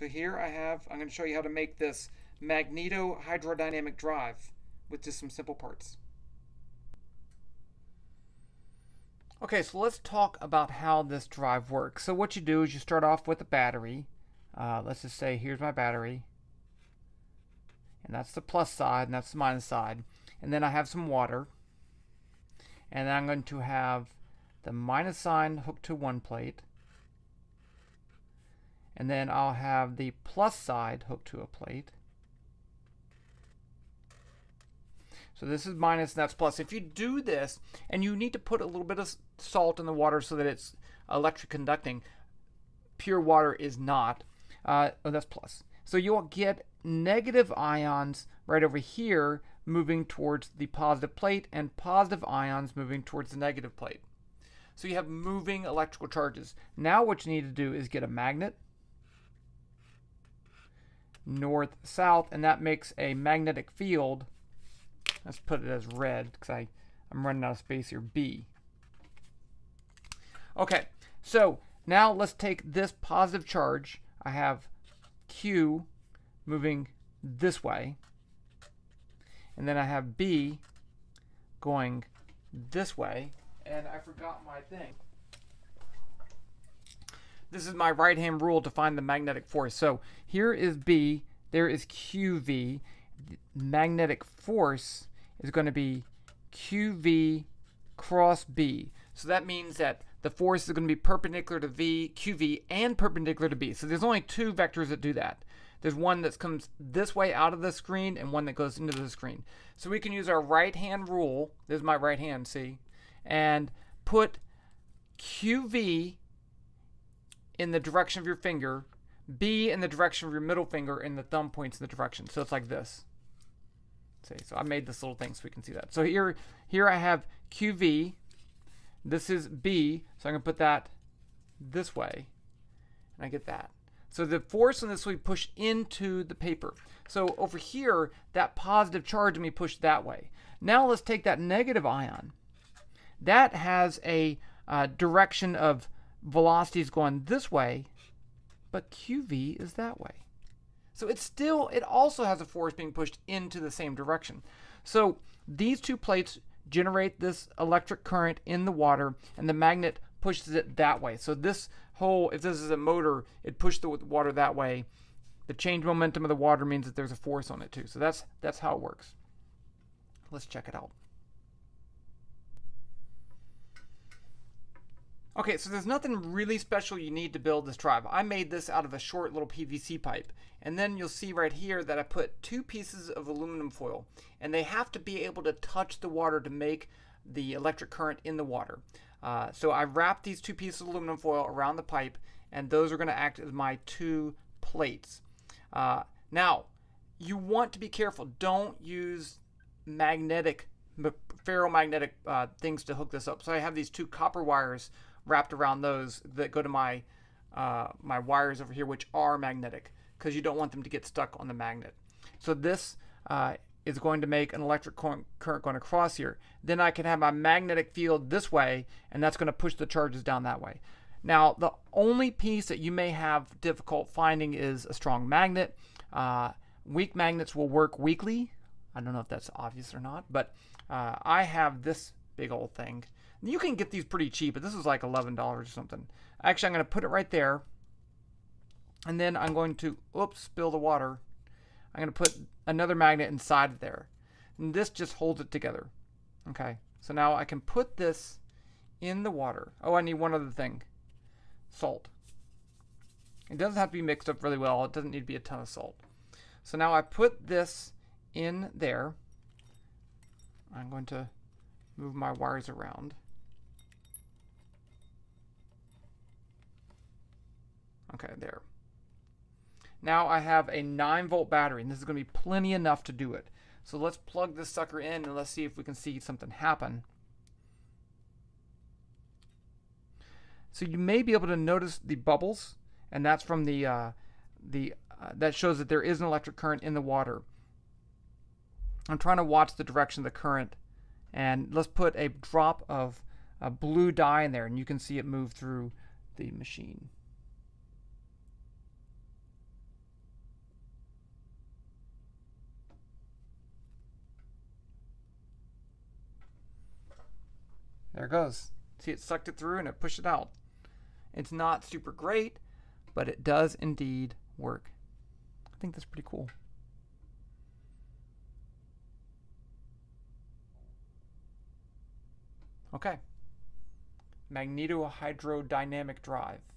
So here I have, I'm going to show you how to make this magnetohydrodynamic drive with just some simple parts. Okay, so let's talk about how this drive works. So what you do is you start off with a battery. Let's just say here's my battery. And that's the plus side and that's the minus side. And then I have some water. And then I'm going to have the minus sign hooked to one plate. And then I'll have the plus side hooked to a plate. So this is minus and that's plus. If you do this, and you need to put a little bit of salt in the water so that it's electric conducting. Pure water is not. Oh, that's plus. So you'll get negative ions right over here moving towards the positive plate and positive ions moving towards the negative plate. So you have moving electrical charges. Now what you need to do is get a magnet, north-south, and that makes a magnetic field. Let's put it as red because I'm running out of space here, B. Okay, so now let's take this positive charge. I have Q moving this way, and then I have B going this way, and I forgot my thing. This is my right-hand rule to find the magnetic force. So here is B, there is QV. The magnetic force is going to be QV cross B. So that means that the force is going to be perpendicular to V, QV, and perpendicular to B. So there's only two vectors that do that. There's one that comes this way out of the screen and one that goes into the screen. So we can use our right-hand rule. There's my right hand, see? And put QV in the direction of your finger, B in the direction of your middle finger, and the thumb points in the direction. So it's like this. See, so I made this little thing so we can see that. So here I have QV. This is B, so I'm going to put that this way, and I get that. So the force on this will be pushed into the paper. So over here, that positive charge will be pushed that way. Now let's take that negative ion. That has a direction of velocities going this way, but QV is that way. So it also has a force being pushed into the same direction. So these two plates generate this electric current in the water, and the magnet pushes it that way. So this whole, if this is a motor, it pushed the water that way. The change momentum of the water means that there's a force on it too. So that's how it works. Let's check it out. Okay, so there's nothing really special you need to build this drive. I made this out of a short little PVC pipe. And then you'll see right here that I put two pieces of aluminum foil. And they have to be able to touch the water to make the electric current in the water. So I wrapped these two pieces of aluminum foil around the pipe. And those are going to act as my two plates. Now, you want to be careful. Don't use ferromagnetic things to hook this up. So I have these two copper wires wrapped around those that go to my wires over here, which are magnetic, because you don't want them to get stuck on the magnet. So this is going to make an electric current going across here. Then I can have my magnetic field this way, and that's going to push the charges down that way. Now, the only piece that you may have difficult finding is a strong magnet. Weak magnets will work weakly. I don't know if that's obvious or not, but I have this big old thing. You can get these pretty cheap, but this is like $11 or something. Actually, I'm going to put it right there, and then I'm going to, oops, spill the water. I'm going to put another magnet inside of there, and this just holds it together. Okay, so now I can put this in the water. Oh, I need one other thing, salt. It doesn't have to be mixed up really well. It doesn't need to be a ton of salt. So now I put this in there. I'm going to move my wires around. Okay, there. Now I have a 9-volt battery, and this is going to be plenty enough to do it. So let's plug this sucker in, and let's see if we can see something happen. So you may be able to notice the bubbles, and that's from that shows that there is an electric current in the water. I'm trying to watch the direction of the current, and let's put a drop of a blue dye in there, and you can see it move through the machine. There it goes. See, it sucked it through and it pushed it out. It's not super great, but it does indeed work. I think that's pretty cool. Okay. Magnetohydrodynamic drive.